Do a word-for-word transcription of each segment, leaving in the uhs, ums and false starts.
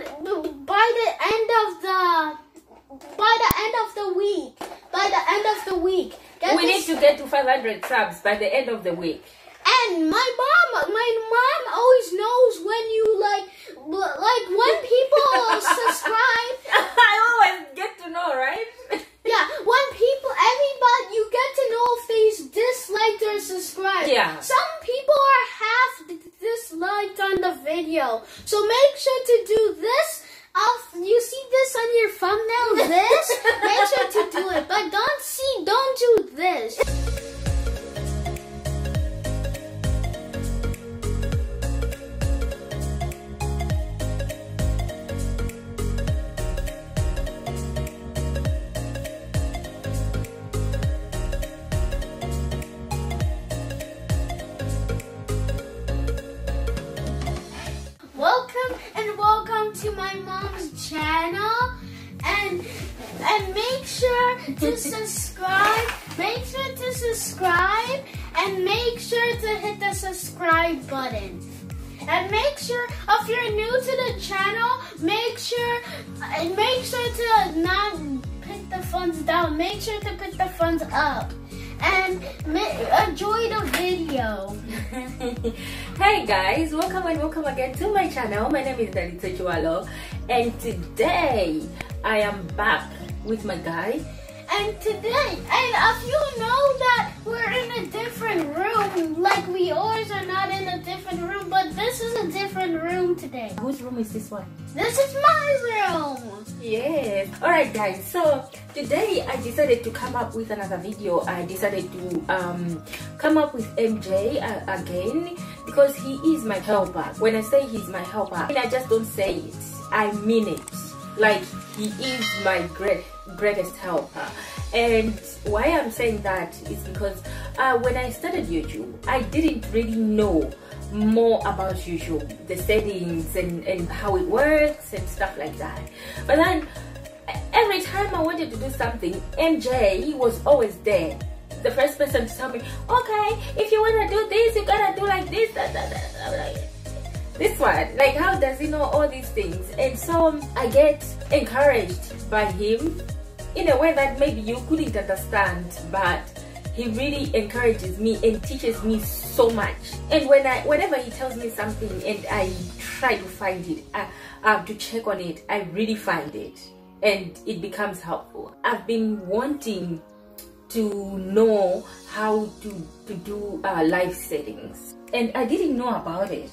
and by the end of the by the end of the week, by the end of the week, we need to get to five hundred subs by the end of the week. And my mom, my mom always knows when you like, like when people subscribe. I always get to know, right? Yeah, when people, everybody, you get to know if they disliked or subscribed. Yeah. Some people are half disliked on the video, so make sure to do this. I'll, you see this on your thumbnail. This, make sure to do it, but don't see, don't do this. Welcome and welcome to my mom's channel, and and make sure to subscribe, make sure to subscribe, and make sure to hit the subscribe button. And make sure, if you're new to the channel, make sure and make sure to not put the thumbs down, make sure to put the thumbs up. And enjoy the video. Hey guys, welcome and welcome again to my channel. My name is Dalitso Chiwalo, and today I am back with my guy. And today, and if you know that we're in a different room, like we always are not in a different room, but this is a different room today. Whose room is this one? This is my room. Yes. Alright guys, so today I decided to come up with another video. I decided to um, come up with M J uh, again, because he is my helper. When I say he's my helper, I mean, I just don't say it, I mean it. Like, he is my great greatest helper. And why I'm saying that is because uh, when I started YouTube, I didn't really know more about YouTube, the settings and, and how it works and stuff like that. But then every time I wanted to do something, M J was always there, the first person to tell me, okay, if you want to do this, you gotta do like this, that, that, that. I'm like, this one, like, how does he know all these things? And so I get encouraged by him in a way that maybe you couldn't understand, but he really encourages me and teaches me so much. And when I, whenever he tells me something and I try to find it, I, I have to check on it, I really find it, and it becomes helpful. I've been wanting to know how to, to do uh, live settings, and I didn't know about it.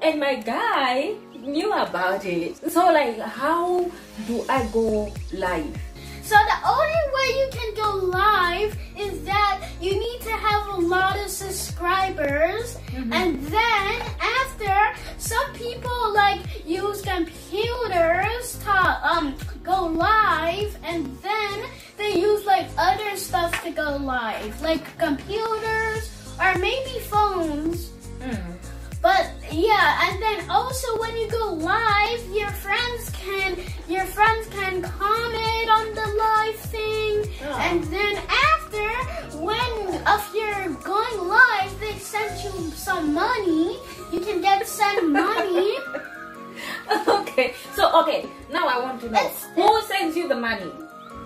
And my guy knew about it. So like, how do I go live? So the only way you can go live is that you need to have a lot of subscribers. Mm-hmm. And then after, some people like use computers to um go live, and then they use like other stuff to go live, like computers or maybe phones. Mm. But yeah, and then also when you go live, your friends can your friends can comment on the live thing. Oh. And then after, when if you're going live, they send you some money. You can get sent money. Okay, so okay, now I want to know, it's, who sends you the money?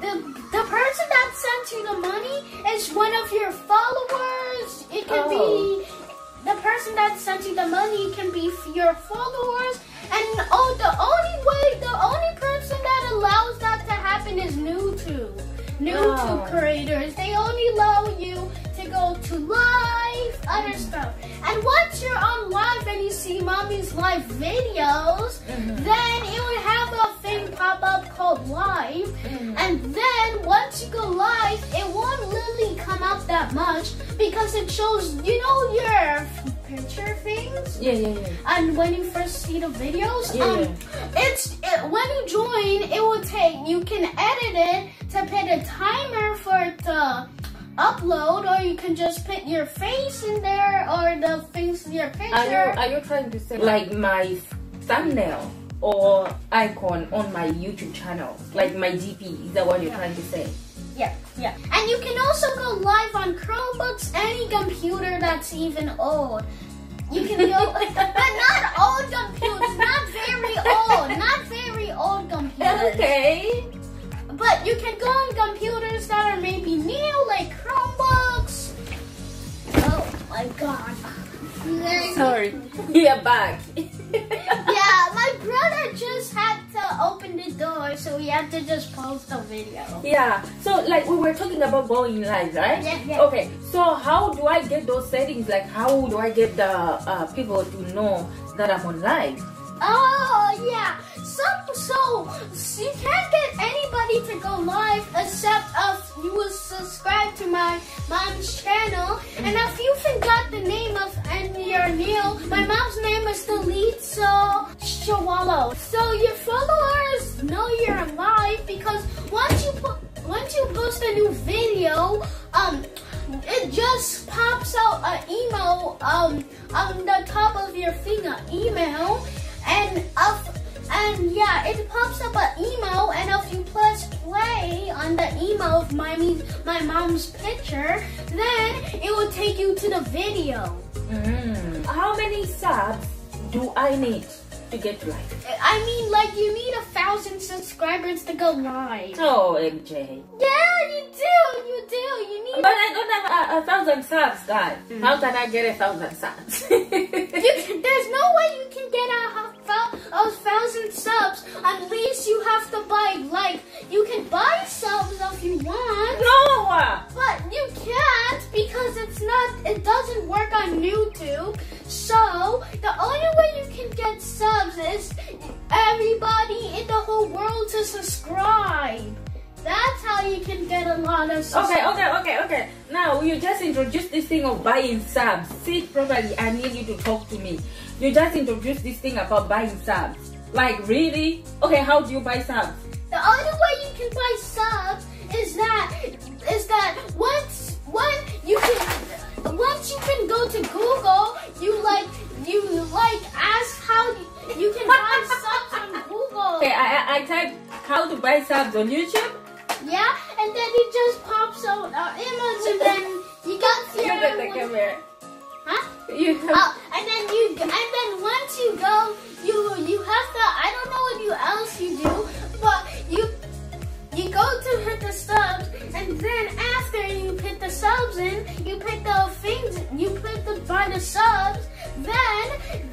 The the person that sends you the money is one of your followers. It can oh. be. The person that sent you the money can be your followers, and oh, the only way, the only person that allows that to happen is NewTube. NewTube oh. creators, they only allow you to go to live, other stuff. And once you're on live and you see mommy's live videos, mm-hmm. then it would have a thing pop up called live, mm-hmm. and then once you go live, it won't really come up that much, because it shows, you know, your picture things. Yeah, yeah, yeah. And when you first see the videos, yeah, um, yeah. it's it, when you join, it will take. You can edit it to put a timer for it to upload, or you can just put your face in there or the face in your picture. Are you, are you trying to say like my thumbnail or icon on my YouTube channel, like my D P? Is that what you're yeah. trying to say? Yeah, yeah. And you can also go live on Chromebooks, any computer that's even old. You can go, but not old computers, not very old, not very. does. Okay. But you can go on computers that are maybe new, like Chromebooks. Oh my god. Sorry. Yeah, back. Yeah, my brother just had to open the door, so we had to just post a video. Yeah, so like we were talking about going live, right? Yeah, yeah. Okay, so how do I get those settings? Like how do I get the uh, people to know that I'm on live? Oh, yeah. So, so you can't get anybody to go live except if you will subscribe to my mom's channel. And if you forgot the name of and your meal, my mom's name is Dalitso Chiwalo. So your followers know you're live because once you po once you post a new video, um, it just pops out an email um on the top of your finger, email, and up. And yeah, it pops up an email, and if you press play on the email of my my mom's picture, then it will take you to the video. Mm. How many subs do I need to get live? I mean, like you need a thousand subscribers to go live. Oh, M J. Yeah, you do, you do, you need. But I don't have a, a thousand subs, guys. Mm. How can I get a thousand subs? you, there's no way you can get a. A thousand subs. At least you have to buy, like, you can buy subs if you want. No! But you can't because it's not, it doesn't work on YouTube. So, the only way you can get subs is everybody in the whole world to subscribe. That's how you can get a lot of subs. Okay, okay, okay, okay. Now, you just introduced this thing of buying subs. See it properly. I need you to talk to me. You just introduced this thing about buying subs. Like, really? Okay, how do you buy subs? The only way you can buy subs is that is that once once you can once you can go to Google, you like you like ask how you can buy subs on Google. Okay, I I type how to buy subs on YouTube. Yeah, and then it just pops out our image, and then you got your. Look at the camera. Huh? You have. Oh, and then you, and then once you go, you you have to. I don't know what you else you do, but you you go to hit the subs, and then after you put the subs in, you put the things, you put the buy the subs. Then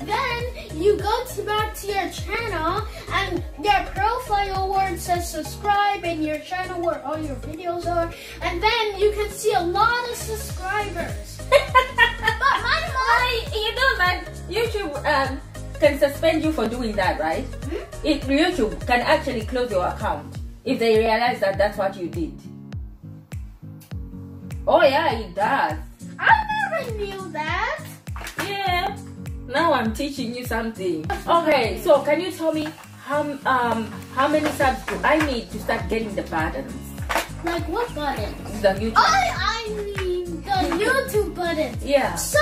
then you go to back to your channel, and your profile word says subscribe, and your channel where all your videos are, and then you can see a lot of subscribers. But my mom, you know that YouTube um can suspend you for doing that, right? Hmm? It YouTube can actually close your account if they realize that that's what you did. Oh yeah, it does. I never knew that. Yeah, now I'm teaching you something. Okay, so can you tell me how um how many subs do I need to start getting the buttons? Like what buttons? The YouTube. I I mean the YouTube buttons. Yeah. So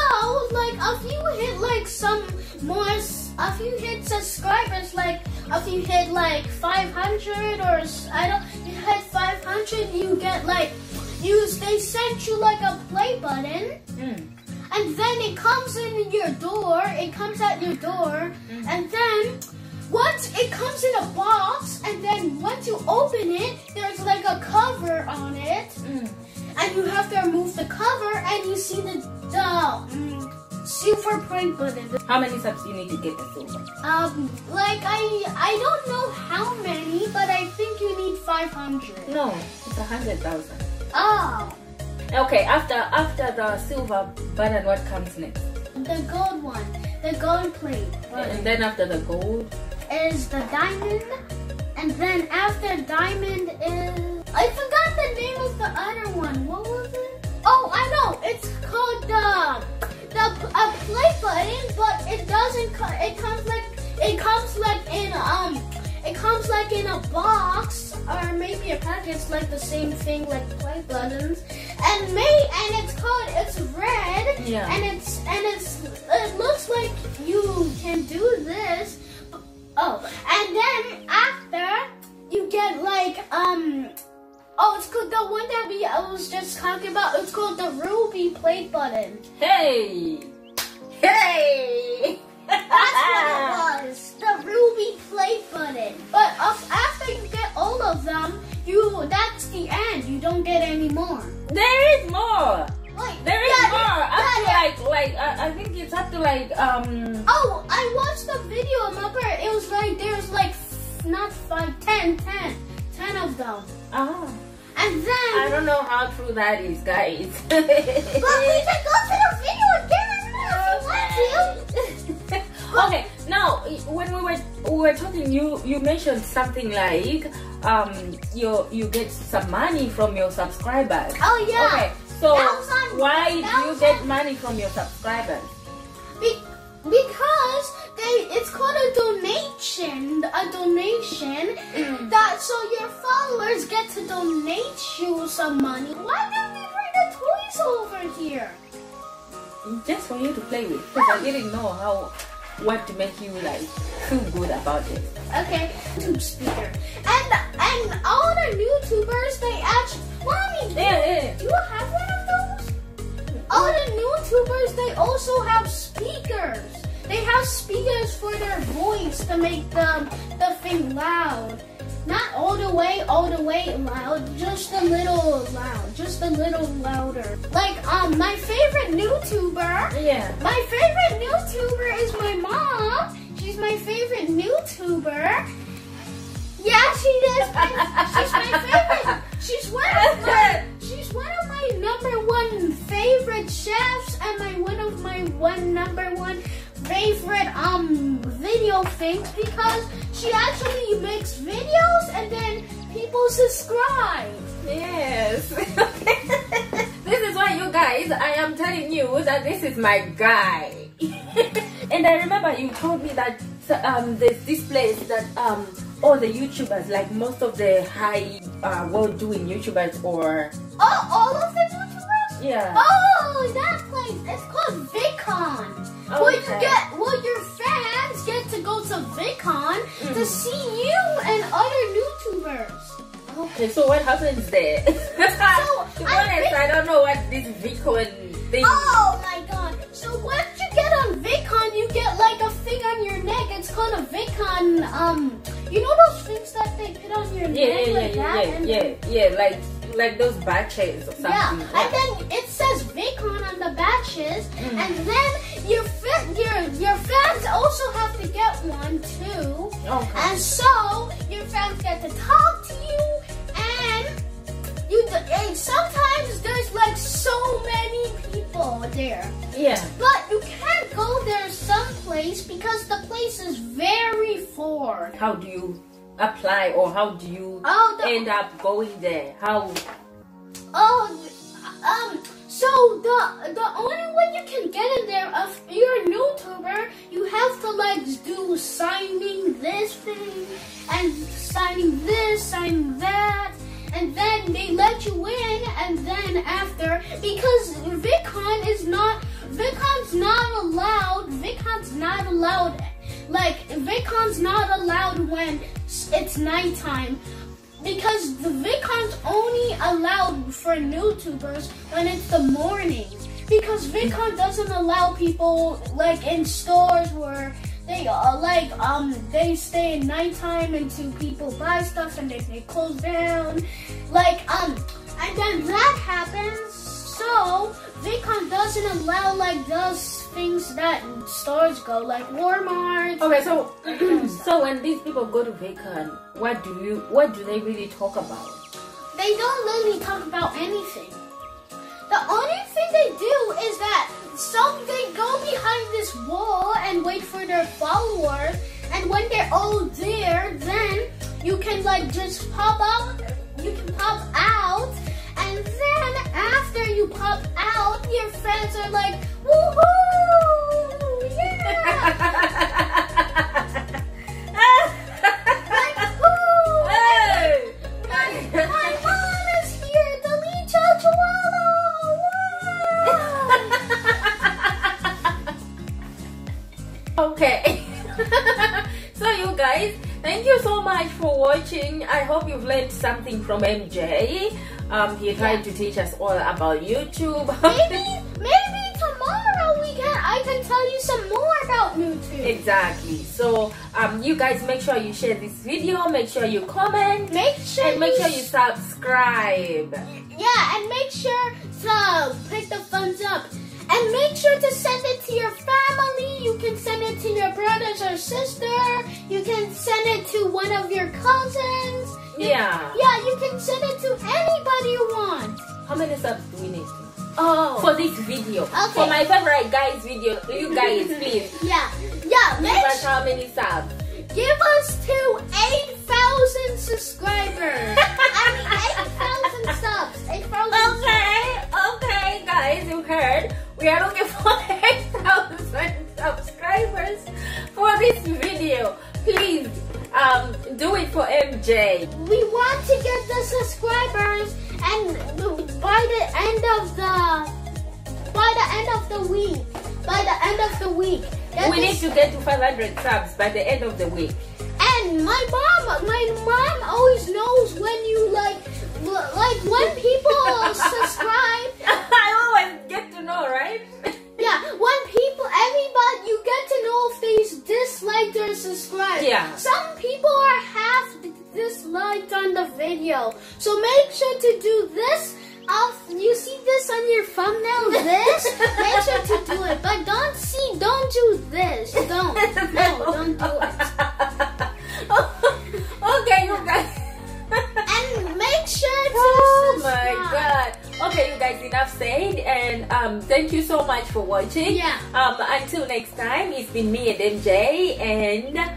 like if you hit like some more, if you hit subscribers, like if you hit like five hundred or I don't, you hit five hundred, you get like you they sent you like a play button. Mm. And then it comes in your door, it comes at your door, mm-hmm. and then once it comes in a box, and then once you open it, there's like a cover on it, mm. and you have to remove the cover, and you see the, the mm, super play button. How many subs do you need to get the silver? Um, like, I, I don't know how many, but I think you need five hundred. No, it's one hundred thousand. Oh. Okay, after after the silver button, what comes next? The gold one, the gold plate. And then after the gold is the diamond, and then after diamond is I forgot the name of the other one. What was it? Oh, I know. It's called the the a play button, but it doesn't. It comes like it comes like in um. It comes like in a box or maybe a package, like the same thing, like play buttons. And may and it's called it's red. Yeah. And it's and it's it looks like you can do this. Oh, and then after you get like um oh it's called the one that we I was just talking about. It's called the ruby play button. Hey, hey. That's what it was, the ruby play button. But after you get you don't get any more. There is more. Wait, there is Daddy, more. Up Daddy. to like, like I, I think it's up to like um. Oh, I watched the video. Remember, it was like there's like not five, ten, ten, ten of them. Ah. And then I don't know how true that is, guys. But we can go to the video again if you want to. Okay. Now, when we were we were talking, you you mentioned something like um you you get some money from your subscribers. Oh yeah. Okay. So on, why do you on. get money from your subscribers? Be because they it's called a donation, a donation mm. that so your followers get to donate you some money. Why don't they bring the toys over here? Just for you to play with. Because yeah. I didn't know how. What to make you like feel good about it? Okay, YouTube speaker and and all the YouTubers they actually, mommy, yeah, do, yeah. do you have one of those? All the YouTubers they also have speakers. They have speakers for their voice to make the the thing loud. Not all the way, all the way loud, just a little loud, just a little louder. Like, um, my favorite YouTuber. Yeah. My favorite YouTuber is my mom. She's my favorite YouTuber. Yeah, she is. My, she's my favorite. She's one of my, she's one of my number one favorite chefs and my one of my one number one favorite um video things because she actually makes videos and then people subscribe. Yes. This is why you guys, I am telling you that this is my guy. And I remember you told me that um, there's this place that um, all the YouTubers, like most of the high uh, well-doing YouTubers or... Oh, all of the YouTubers? Yeah. Oh, that place, it's called VidCon. Okay. Will you get? Will your fans get to go to VidCon mm. to see you and other YouTubers? Okay, so what happens there? So, to be honest, I don't know what this VidCon thing. Oh my god! So once you get on VidCon, you get like a thing on your neck. It's called a VidCon. Um, you know those things that they put on your yeah, neck yeah, like yeah, that? Yeah, and yeah, yeah, yeah, like. Like those badges or something. Yeah, and then it says VidCon on the badges, mm. and then your your your fans also have to get one too. Okay. And so your fans get to talk to you, and you and sometimes there's like so many people there. Yeah. But you can't go there someplace because the place is very far. How do you? Apply or how do you oh, the, end up going there? How? Oh, um. So the the only way you can get in there, if you're a YouTuber, you have to like do signing this thing and signing this, signing that, and then they let you in. And then after, because VidCon is not VidCon's not allowed. VidCon's not allowed. Like, VidCon's not allowed when it's nighttime because the VidCon's only allowed for YouTubers when it's the morning because VidCon doesn't allow people like in stores where they uh, like um they stay in nighttime until people buy stuff and they, they close down like um and then that happens so VidCon doesn't allow like those things that stores go like Walmart. Okay, so so when these people go to VidCon, what do you what do they really talk about? They don't really talk about anything. The only thing they do is that some they go behind this wall and wait for their followers, and when they're all there, then you can like just pop up, you can pop out, and then after you pop out, your friends are like, woohoo! Like, woo! Hey. My, my mom is here! Dalitso Chiwalo! Wow! Okay. So you guys, thank you so much for watching. I hope you've learned something from M J. Um, he tried yeah. to teach us all about YouTube. Maybe, maybe tomorrow we can, I can tell you some more about me too. Exactly. So um you guys, make sure you share this video, make sure you comment, make sure and make sure you subscribe. Yeah, and make sure to click the thumbs up. And make sure to send it to your family. You can send it to your brothers or sister. You can send it to one of your cousins. You, yeah. Yeah, you can send it to anybody you want. How many subs do we need? Oh. For this video. Okay. For my favorite guys video. You guys, please. Yeah. Yeah. Give us how many subs? Give us to eight thousand subscribers. I mean, eight thousand subs. eight thousand Okay. Okay, guys. You heard. We are looking for eight thousand subscribers for this video. Please um, do it for M J. We want to get the subscribers, and by the end of the by the end of the week, by the end of the week, we need to get to five hundred subs by the end of the week. And my mom, my mom always knows when you like, like when people subscribe. I always get to know, right? Yeah, when people, everybody, you get to know if they disliked or subscribed. Yeah. Some people are half disliked on the video, so make sure to do this. If you see this on your thumbnail, this, make sure to do it. But don't see, don't do this. Don't, no, don't do it. Okay, you guys. And make sure to oh subscribe. Oh my God. Okay, you guys, enough said, and um, thank you so much for watching. Yeah. Um, until next time, it's been me and M J, and